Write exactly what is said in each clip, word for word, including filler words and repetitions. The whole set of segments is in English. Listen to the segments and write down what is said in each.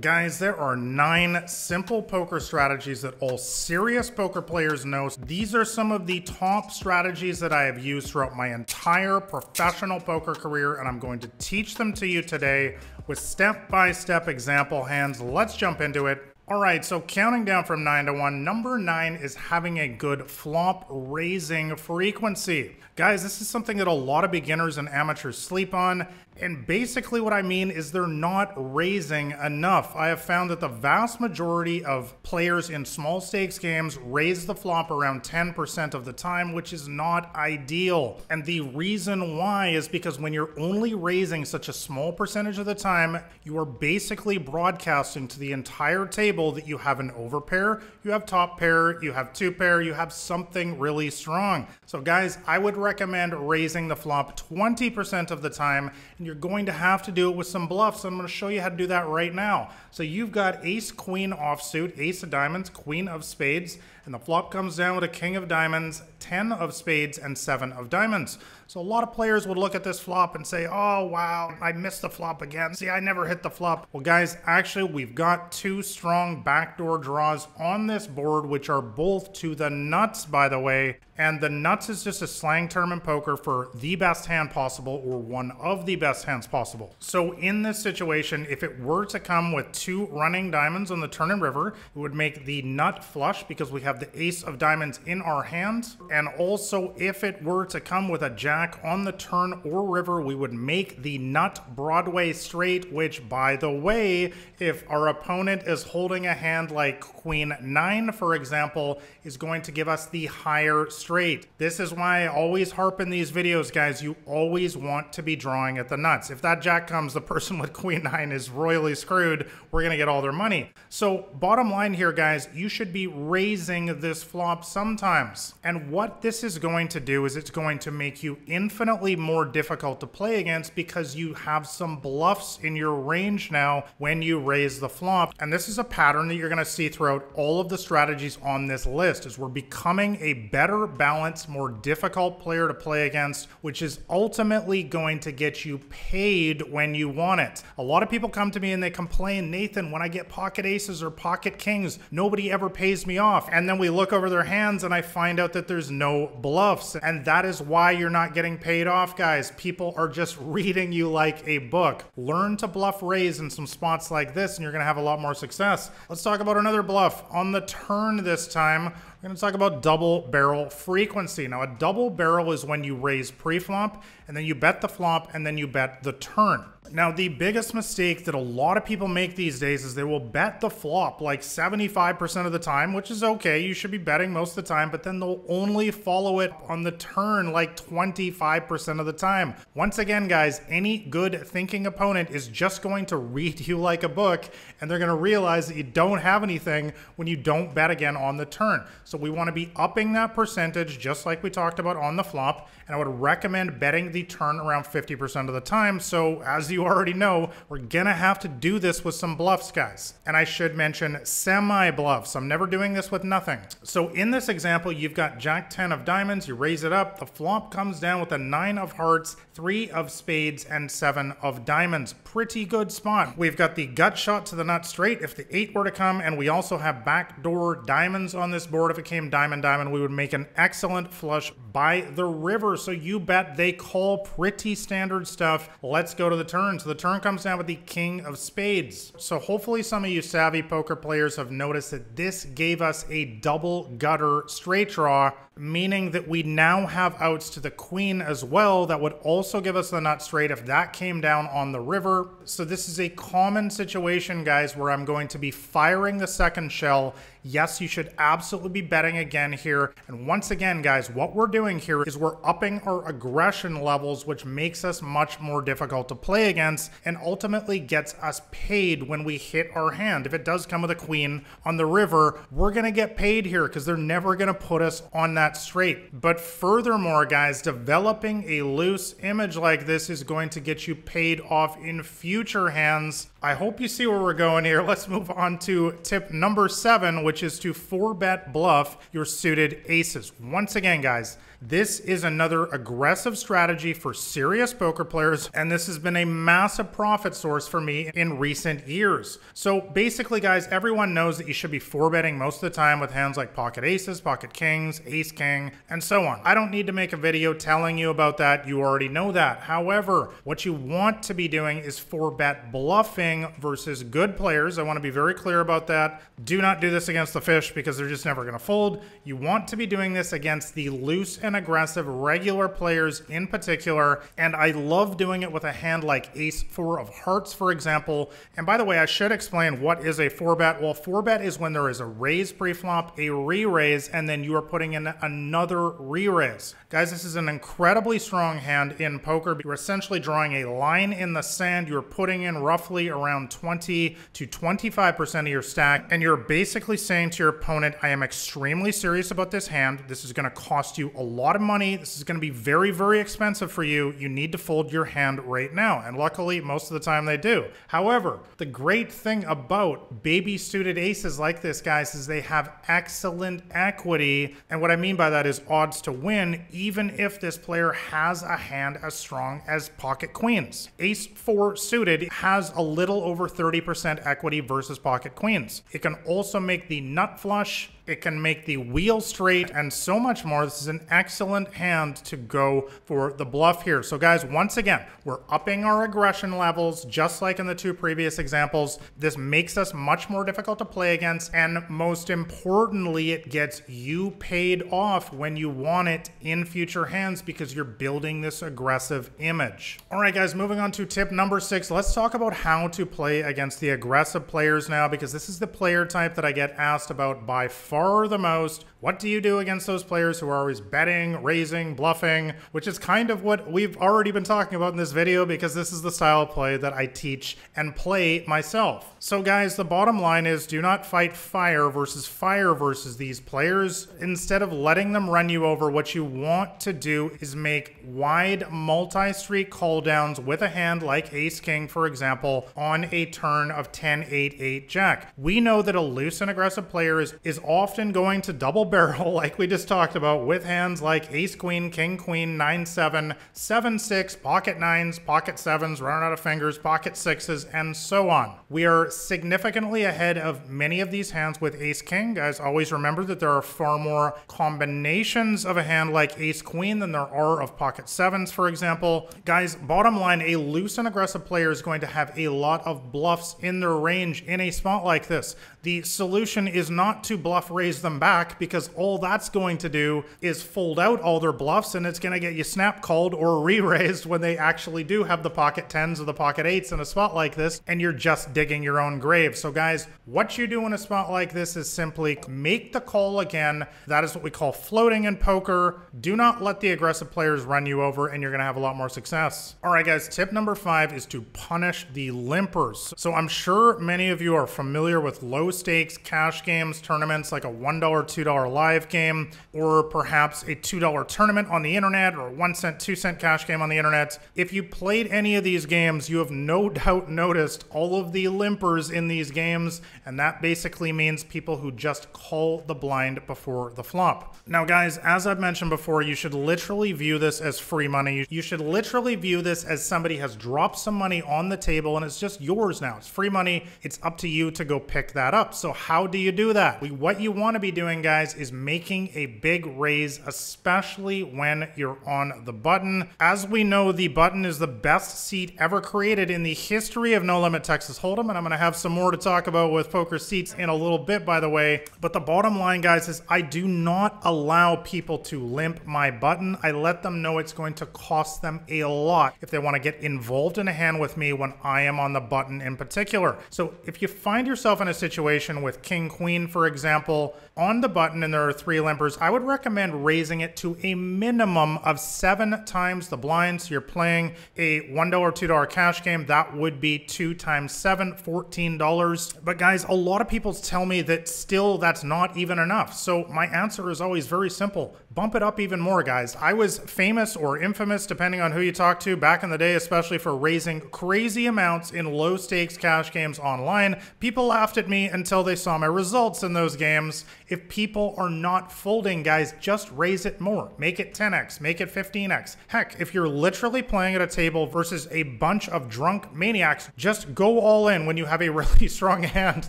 Guys, there are nine simple poker strategies that all serious poker players know. These are some of the top strategies that I have used throughout my entire professional poker career, and I'm going to teach them to you today with step-by-step example hands. Let's jump into it. All right, so counting down from nine to one, number nine is having a good flop raising frequency. Guys, this is something that a lot of beginners and amateurs sleep on. And basically what I mean is they're not raising enough. I have found that the vast majority of players in small stakes games raise the flop around ten percent of the time, which is not ideal. And the reason why is because when you're only raising such a small percentage of the time, you are basically broadcasting to the entire table that you have an overpair, you have top pair, you have two pair, you have something really strong. So guys, I would recommend raising the flop twenty percent of the time, and you're going to have to do it with some bluffs. I'm going to show you how to do that right now. So you've got ace queen offsuit, ace of diamonds, queen of spades, and the flop comes down with a king of diamonds, ten of spades, and seven of diamonds. So a lot of players would look at this flop and say, oh wow, I missed the flop again. See, I never hit the flop. Well guys, actually we've got two strong backdoor draws on this board, which are both to the nuts, by the way. And the nuts is just a slang term in poker for the best hand possible or one of the best hands possible. So in this situation, if it were to come with two running diamonds on the turn and river, it would make the nut flush because we have the ace of diamonds in our hand. And also if it were to come with a jack on the turn or river, we would make the nut Broadway straight, which by the way, if our opponent is holding a hand like queen nine, for example, is going to give us the higher straight. Straight. This is why I always harp in these videos, guys. You always want to be drawing at the nuts. If that jack comes, the person with queen nine is royally screwed. We're going to get all their money. So bottom line here, guys, you should be raising this flop sometimes. And what this is going to do is it's going to make you infinitely more difficult to play against because you have some bluffs in your range now when you raise the flop. And this is a pattern that you're going to see throughout all of the strategies on this list, is we're becoming a better balance, more difficult player to play against, which is ultimately going to get you paid when you want it. A lot of people come to me and they complain, Nathan, when I get pocket aces or pocket kings, nobody ever pays me off. And then we look over their hands and I find out that there's no bluffs. And that is why you're not getting paid off, guys. People are just reading you like a book. Learn to bluff raise in some spots like this and you're gonna have a lot more success. Let's talk about another bluff. On the turn this time, we're gonna talk about double barrel frequency. Now a double barrel is when you raise pre-flop and then you bet the flop and then you bet the turn. Now the biggest mistake that a lot of people make these days is they will bet the flop like seventy-five percent of the time, which is okay, you should be betting most of the time, but then they'll only follow it on the turn like twenty-five percent of the time. Once again guys, any good thinking opponent is just going to read you like a book and they're going to realize that you don't have anything when you don't bet again on the turn. So we want to be upping that percentage just like we talked about on the flop, and I would recommend betting the turn around fifty percent of the time. So as you You already know, we're gonna have to do this with some bluffs, guys. And I should mention semi-bluffs. I'm never doing this with nothing. So in this example, you've got jack ten of diamonds, you raise it up, the flop comes down with a nine of hearts, three of spades, and seven of diamonds. Pretty good spot. We've got the gut shot to the nut straight if the eight were to come, and we also have backdoor diamonds on this board. If it came diamond diamond, we would make an excellent flush by the river. So you bet, they call, pretty standard stuff. Let's go to the turn. So the turn comes down with the king of spades. So hopefully some of you savvy poker players have noticed that this gave us a double gutter straight draw, meaning that we now have outs to the queen as well. That would also give us the nut straight if that came down on the river. So this is a common situation, guys, where I'm going to be firing the second shell. Yes, you should absolutely be betting again here. And once again, guys, what we're doing here is we're upping our aggression levels, which makes us much more difficult to play against. Against, and ultimately gets us paid when we hit our hand. If it does come with a queen on the river, we're gonna get paid here because they're never gonna put us on that straight. But furthermore, guys, developing a loose image like this is going to get you paid off in future hands. I hope you see where we're going here. Let's move on to tip number seven, which is to four bet bluff off your suited aces. Once again, guys, this is another aggressive strategy for serious poker players, and this has been a massive profit source for me in recent years. So basically, guys, everyone knows that you should be four betting most of the time with hands like pocket aces, pocket kings, ace king, and so on. I don't need to make a video telling you about that. You already know that. However, what you want to be doing is four bet bluffing versus good players. I want to be very clear about that. Do not do this against the fish because they're just never going to fold. You want to be doing this against the loose and aggressive regular players in particular, and I love doing it with a hand like ace four of hearts, for example. And by the way, I should explain what is a four bet. Well, four bet is when there is a raise pre-flop, a re-raise, and then you are putting in another re-raise. Guys, this is an incredibly strong hand in poker. You're essentially drawing a line in the sand. You're putting in roughly around twenty to twenty-five percent of your stack, and you're basically saying to your opponent, I am extremely serious about this hand. This is going to cost you a lot lot of money. This is going to be very, very expensive for you. You need to fold your hand right now. And luckily, most of the time they do. However, the great thing about baby suited aces like this, guys, is they have excellent equity. And what I mean by that is odds to win, even if this player has a hand as strong as pocket queens. Ace four suited has a little over thirty percent equity versus pocket queens. It can also make the nut flush. It can make the wheel straight and so much more. This is an excellent hand to go for the bluff here. So guys, once again, we're upping our aggression levels, just like in the two previous examples. This makes us much more difficult to play against. And most importantly, it gets you paid off when you want it in future hands because you're building this aggressive image. All right, guys, moving on to tip number six. Let's talk about how to play against the aggressive players now, because this is the player type that I get asked about by far. Far the most. What do you do against those players who are always betting, raising, bluffing, which is kind of what we've already been talking about in this video, because this is the style of play that I teach and play myself. So guys, the bottom line is do not fight fire versus fire versus these players. Instead of letting them run you over, what you want to do is make wide multi-street call downs with a hand like ace king, for example, on a turn of ten, eight, eight, jack. We know that a loose and aggressive player is, is often often going to double barrel, like we just talked about, with hands like ace queen, king queen, nine seven, seven six, pocket nines, pocket sevens, running out of fingers, pocket sixes, and so on. We are significantly ahead of many of these hands with ace king. Guys, always remember that there are far more combinations of a hand like ace queen than there are of pocket sevens, for example. Guys, bottom line, a loose and aggressive player is going to have a lot of bluffs in their range in a spot like this. The solution is not to bluff raise them back, because all that's going to do is fold out all their bluffs, and it's going to get you snap called or re-raised when they actually do have the pocket tens or the pocket eights in a spot like this, and you're just digging your own grave. So guys, what you do in a spot like this is simply make the call again. That is what we call floating in poker. Do not let the aggressive players run you over, and you're going to have a lot more success. All right, guys, tip number five is to punish the limpers. So I'm sure many of you are familiar with low stakes cash games, tournaments like a one dollar, two dollar live game, or perhaps a two dollar tournament on the internet, or a one cent, two cent cash game on the internet. If you played any of these games, you have no doubt noticed all of the limpers in these games, and that basically means people who just call the blind before the flop. Now guys, as I've mentioned before, you should literally view this as free money. You should literally view this as somebody has dropped some money on the table and it's just yours now. It's free money. It's up to you to go pick that up. So how do you do that? We, what you want to be doing, guys, is making a big raise, especially when you're on the button. As we know, the button is the best seat ever created in the history of No Limit Texas Hold'em, and I'm going to have some more to talk about with poker seats in a little bit, by the way. But the bottom line, guys, is I do not allow people to limp my button. I let them know it's going to cost them a lot if they want to get involved in a hand with me when I am on the button in particular. So if you find yourself in a situation with king queen, for example, on the button and there are three limpers, I would recommend raising it to a minimum of seven times the blind. So you're playing a one dollar, two dollar cash game. That would be two times seven, fourteen dollars. But guys, a lot of people tell me that still that's not even enough. So my answer is always very simple. Bump it up even more, guys. I was famous or infamous, depending on who you talk to, back in the day, especially for raising crazy amounts in low stakes cash games online. People laughed at me until they saw my results in those games. programs, if people are not folding, guys, just raise it more. Make it ten X, make it fifteen X. Heck, if you're literally playing at a table versus a bunch of drunk maniacs, just go all in when you have a really strong hand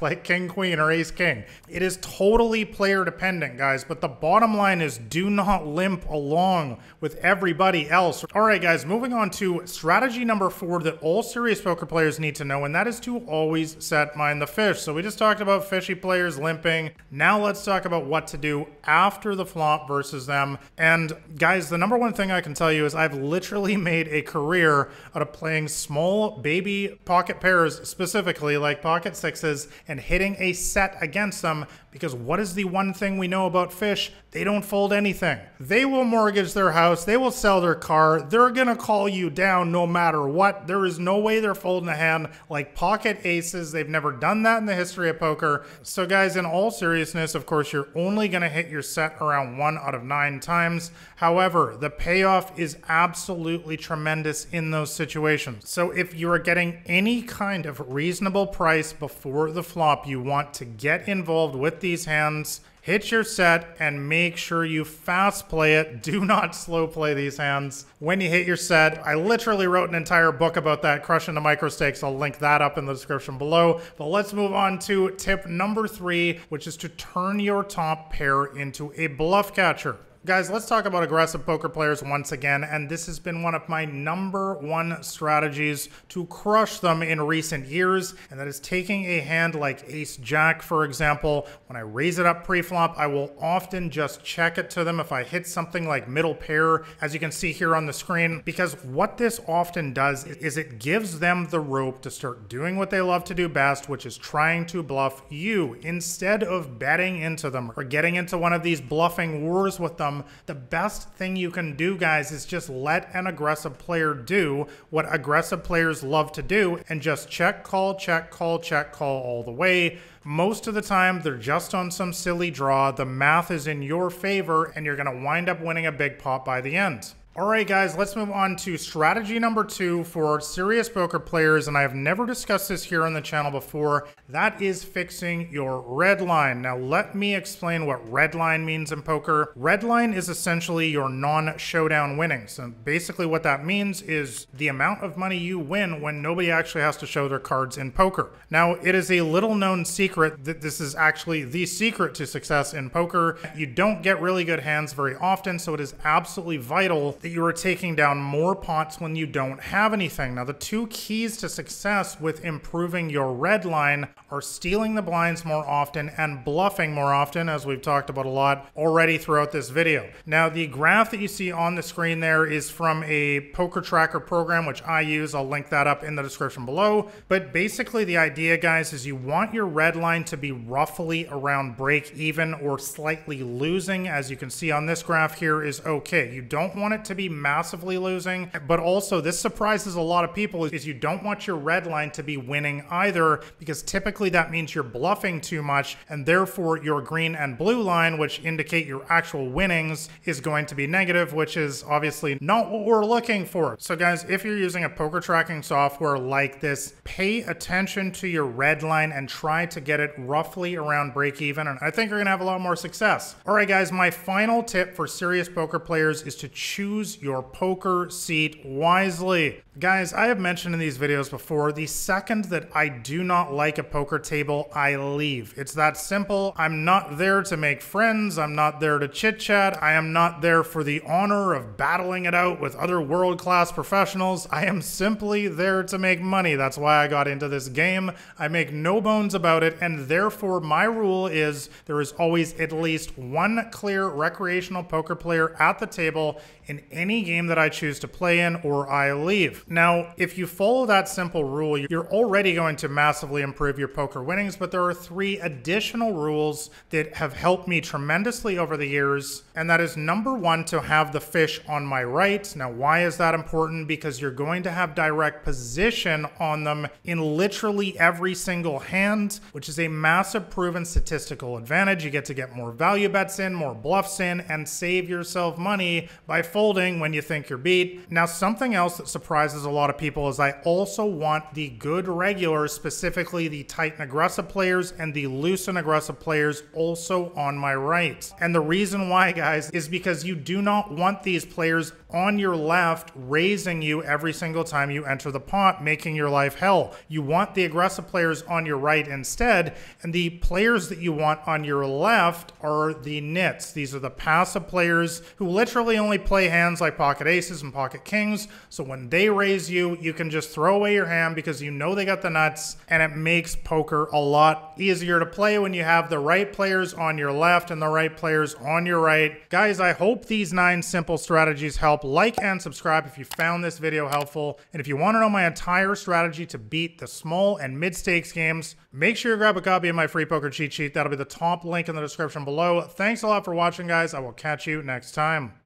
like King Queen or Ace King. It is totally player dependent, guys, but the bottom line is do not limp along with everybody else. All right, guys, moving on to strategy number four that all serious poker players need to know, and that is to always set mind the fish. So we just talked about fishy players limping. Now let's talk about what to do after the flop versus them. And guys, the number one thing I can tell you is I've literally made a career out of playing small baby pocket pairs, specifically like pocket sixes, and hitting a set against them, because what is the one thing we know about fish? They don't fold anything. They will mortgage their house, they will sell their car, they're gonna call you down no matter what. There is no way they're folding a hand like pocket aces. They've never done that in the history of poker. So guys, in all seriousness, of course, you're only gonna hit your set around one out of nine times. However, the payoff is absolutely tremendous in those situations. So if you are getting any kind of reasonable price before the flop, you want to get involved with these hands, hit your set, and make sure you fast play it. Do not slow play these hands. When you hit your set, I literally wrote an entire book about that, Crush Into Micro Stakes. I'll link that up in the description below. But let's move on to tip number three, which is to turn your top pair into a bluff catcher. Guys, let's talk about aggressive poker players once again, and this has been one of my number one strategies to crush them in recent years, and that is taking a hand like Ace Jack, for example. When I raise it up pre-flop, I will often just check it to them if I hit something like middle pair, as you can see here on the screen, because what this often does is it gives them the rope to start doing what they love to do best, which is trying to bluff you. Instead of betting into them or getting into one of these bluffing wars with them, the best thing you can do, guys, is just let an aggressive player do what aggressive players love to do and just check, call, check, call, check, call all the way. Most of the time, they're just on some silly draw. The math is in your favor, and you're going to wind up winning a big pot by the end. All right, guys, let's move on to strategy number two for serious poker players, and I have never discussed this here on the channel before. That is fixing your red line. Now, let me explain what red line means in poker. Red line is essentially your non-showdown winnings. And basically what that means is the amount of money you win when nobody actually has to show their cards in poker. Now, it is a little-known secret that this is actually the secret to success in poker. You don't get really good hands very often, so it is absolutely vital that you are taking down more pots when you don't have anything. Now, the two keys to success with improving your red line are stealing the blinds more often and bluffing more often, as we've talked about a lot already throughout this video. Now, the graph that you see on the screen there is from a poker tracker program, which I use. I'll link that up in the description below. But basically the idea, guys, is you want your red line to be roughly around break even or slightly losing, as you can see on this graph here is okay. You don't want it to to be massively losing, but also this surprises a lot of people is you don't want your red line to be winning either, because typically that means you're bluffing too much, and therefore your green and blue line, which indicate your actual winnings, is going to be negative, which is obviously not what we're looking for. So guys, if you're using a poker tracking software like this, pay attention to your red line and try to get it roughly around break even, and I think you're gonna have a lot more success. All right, guys, my final tip for serious poker players is to choose Choose your poker seat wisely. Guys, I have mentioned in these videos before, the second that I do not like a poker table, I leave. It's that simple. I'm not there to make friends. I'm not there to chit chat. I am not there for the honor of battling it out with other world-class professionals. I am simply there to make money. That's why I got into this game. I make no bones about it, and therefore my rule is there is always at least one clear recreational poker player at the table in any game that I choose to play in, or I leave. Now, if you follow that simple rule, you're already going to massively improve your poker winnings, but there are three additional rules that have helped me tremendously over the years, and that is number one, to have the fish on my right. Now, why is that important? Because you're going to have direct position on them in literally every single hand, which is a massive proven statistical advantage. You get to get more value bets in, more bluffs in, and save yourself money by folding when you think you're beat. Now, something else that surprises surprises a lot of people is I also want the good regulars, specifically the tight and aggressive players and the loose and aggressive players, also on my right. And the reason why, guys, is because you do not want these players on your left raising you every single time you enter the pot, making your life hell. You want the aggressive players on your right instead, and the players that you want on your left are the nits. These are the passive players who literally only play hands like pocket aces and pocket kings, so when they raise you, you can just throw away your hand because you know they got the nuts, and it makes poker a lot easier to play when you have the right players on your left and the right players on your right. Guys, I hope these nine simple strategies help. Like and subscribe if you found this video helpful, and if you want to know my entire strategy to beat the small and mid-stakes games, make sure you grab a copy of my free poker cheat sheet. That'll be the top link in the description below. Thanks a lot for watching, guys. I will catch you next time.